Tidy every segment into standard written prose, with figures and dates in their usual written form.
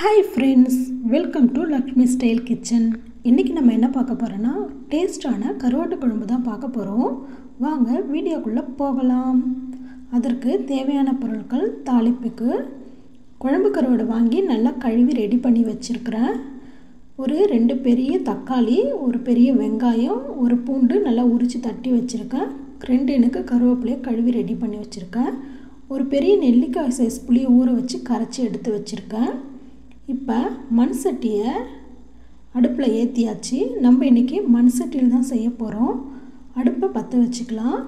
Hi friends, welcome to Lakshmi Style Kitchen. இன்னைக்கு நம்ம என்ன பார்க்க போறோம்னா டேஸ்டான கருவாட்டு குழம்பு தான் பார்க்க போறோம். வாங்க வீடியோக்குள்ள போகலாம். அதற்கு தேவையான பொருட்கள் தாளிப்புக்கு குழம்பு கருவாடு வாங்கி நல்லா கழுவி ரெடி பண்ணி வச்சிருக்கேன். ஒரு ரெண்டு பெரிய தக்காளி, ஒரு பெரிய வெங்காயம், ஒரு பூண்டு நல்லா உரிச்சு தட்டி வச்சிருக்கேன். ரெண்டு எனக்கு கருவேப்பிலை கழுவி ரெடி பண்ணி வச்சிருக்கேன். ஒரு பெரிய நெல்லிக்காய் சைஸ் புளியை ஊற வச்சு கரைச்சி எடுத்து வச்சிருக்கேன். இப்போ மண் சட்டியை அடுப்பில் ஏற்றியாச்சு. நம்ம இன்றைக்கி மண் சட்டியில் தான் செய்ய போகிறோம். அடுப்பை பற்ற வச்சுக்கலாம்.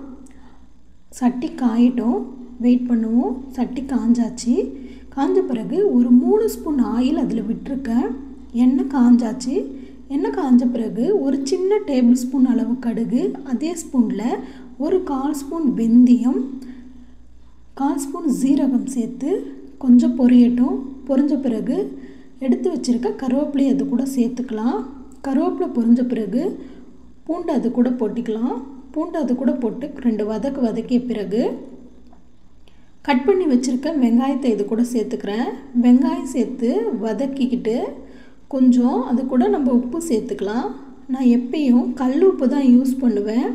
சட்டி காயிட்டும் வெயிட் பண்ணுவோம். சட்டி காஞ்சாச்சு. காஞ்ச பிறகு ஒரு 3 ஸ்பூன் ஆயில் அதில் விட்டுருக்கேன். எண்ணெய் காஞ்சாச்சு. எண்ணெய் காஞ்ச பிறகு ஒரு சின்ன டேபிள் ஸ்பூன் அளவு கடுகு, அதே ஸ்பூனில் ஒரு 1/4 ஸ்பூன் வெந்தயம், 1/4 ஸ்பூன் சீரகம் சேர்த்து கொஞ்சம் பொரியட்டும். பொரிஞ்ச பிறகு எடுத்து வச்சுருக்க கருவேப்பிலை அது கூட சேர்த்துக்கலாம். கருவேப்பிலை பொரிஞ்ச பிறகு பூண்டு அது கூட போட்டுக்கலாம். பூண்டு அது கூட போட்டு 2 வதக்கிய பிறகு கட் பண்ணி வச்சுருக்க வெங்காயத்தை இது கூட சேர்த்துக்கிறேன். வெங்காயம் சேர்த்து வதக்கிக்கிட்டு கொஞ்சம் அது கூட நம்ம உப்பு சேர்த்துக்கலாம். நான் எப்பயும் கல் உப்பு தான் யூஸ் பண்ணுவேன்,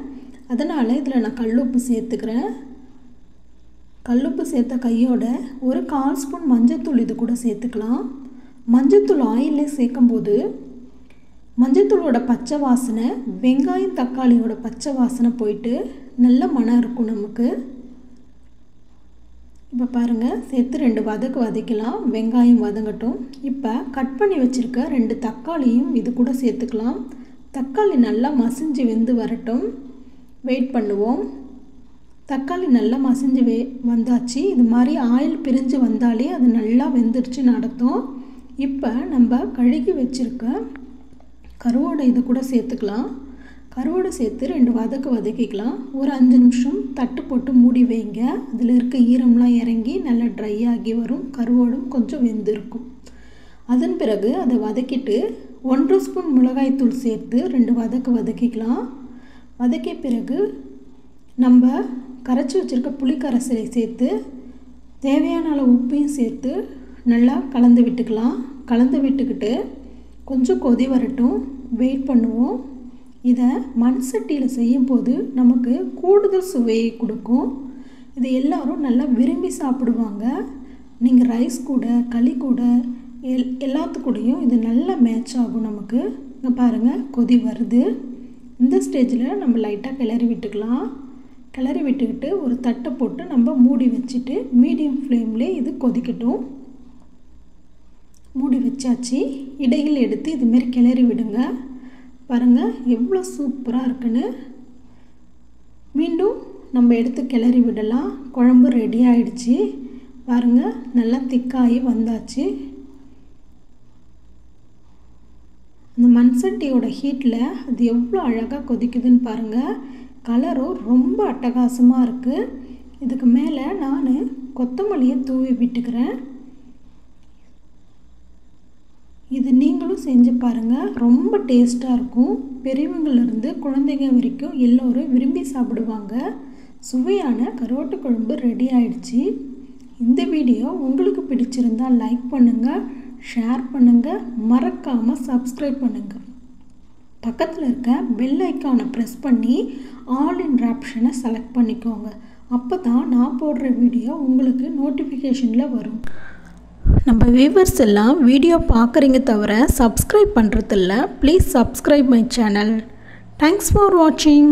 அதனால் இதில் நான் கல் உப்பு சேர்த்துக்கிறேன். கல்லுப்பு சேர்த்த கையோட ஒரு 1/4 ஸ்பூன் மஞ்சத்தூள் இது கூட சேர்த்துக்கலாம். மஞ்சத்தூள் ஆயிலே சேர்க்கும்போது மஞ்சத்தூளோட பச்சை வாசனை, வெங்காயம் தக்காளியோட பச்சை வாசனை போயிட்டு நல்ல மனம் இருக்கும் நமக்கு. இப்போ பாருங்கள், சேர்த்து 2 வதக்கலாம். வெங்காயம் வதங்கட்டும். இப்போ கட் பண்ணி வச்சுருக்க 2 தக்காளியும் இது கூட சேர்த்துக்கலாம். தக்காளி நல்லா மசிஞ்சு வெந்து வரட்டும், வெயிட் பண்ணுவோம். தக்காளி நல்லா மசிஞ்சு வந்தாச்சு. இது மாதிரி ஆயில் பிரிஞ்சு வந்தாலே அது நல்லா வெந்துருச்சு நடத்தும். இப்போ நம்ம கழுகி வச்சுருக்க கருவோடை இது கூட சேர்த்துக்கலாம். கருவோடை சேர்த்து 2 வதக்கிக்கலாம். ஒரு 5 நிமிஷம் தட்டு போட்டு மூடி வைங்க. அதில் இருக்க ஈரம்லாம் இறங்கி நல்லா ட்ரை ஆகி வரும். கருவோடும் கொஞ்சம் வெந்திருக்கும். அதன் பிறகு அதை வதக்கிட்டு 1/2 ஸ்பூன் மிளகாய்த்தூள் சேர்த்து 2 வதக்கிக்கலாம். வதக்கிய பிறகு நம்ம கரைச்சி வச்சுருக்க புளிக்கரைசலை சேர்த்து தேவையான அளவு உப்பையும் சேர்த்து நல்லா கலந்து விட்டுக்கலாம். கலந்து விட்டுக்கிட்டு கொஞ்சம் கொதி வரட்டும், வெயிட் பண்ணுவோம். இதை மண் சட்டியில் செய்யும்போது நமக்கு கூடுதல் சுவையை கொடுக்கும். இதை எல்லோரும் நல்லா விரும்பி சாப்பிடுவாங்க. நீங்கள் ரைஸ் கூட, களி கூட, எல்லாத்துக்கூடையும் இது நல்லா மேட்ச் ஆகும் நமக்கு. இங்கே பாருங்கள், கொதி வருது. இந்த ஸ்டேஜில் நம்ம லைட்டாக கிளறி விட்டுக்கலாம். கிளறி விட்டுக்கிட்டு ஒரு தட்டை போட்டு நம்ம மூடி வச்சுட்டு மீடியம் ஃப்ளேம்லே இது கொதிக்கட்டும். மூடி வச்சாச்சு. இடையில் எடுத்து இதுமாரி கிளறி விடுங்க. பாருங்கள் எவ்வளோ சூப்பராக இருக்குன்னு. மீண்டும் நம்ம எடுத்து கிளறி விடலாம். குழம்பு ரெடி ஆகிடுச்சு. பாருங்கள் நல்லா திக்காகி வந்தாச்சு. அந்த மண்சட்டியோட ஹீட்டில் அது எவ்வளோ அழகாக கொதிக்குதுன்னு பாருங்கள். கலரும் ரொம்ப அட்டகாசமாக இருக்குது. இதுக்கு மேலே நான் கொத்தமல்லியை தூவி விட்டுக்கிறேன். இது நீங்களும் செஞ்சு பாருங்கள், ரொம்ப டேஸ்ட்டாக இருக்கும். பெரியவங்கள்லேருந்து குழந்தைங்க வரைக்கும் எல்லோரும் விரும்பி சாப்பிடுவாங்க. சுவையான கருவாட்டு குழம்பு ரெடி ஆயிடுச்சு. இந்த வீடியோ உங்களுக்கு பிடிச்சிருந்தால் லைக் பண்ணுங்கள், ஷேர் பண்ணுங்கள், மறக்காமல் சப்ஸ்கிரைப் பண்ணுங்கள். பக்கத்தில் இருக்க பெல் ஐக்கானை ப்ரெஸ் பண்ணி ஆல் இன் ஆப்ஷனை செலக்ட் பண்ணிக்கோங்க. அப்போ தான் நான் போடுற வீடியோ உங்களுக்கு நோட்டிஃபிகேஷனில் வரும். நம்ம வியூவர்ஸ் எல்லாம் வீடியோ பார்க்குறீங்க, தவிர சப்ஸ்கிரைப் பண்ணுறதில்ல. Please subscribe my channel. Thanks for வாட்சிங்.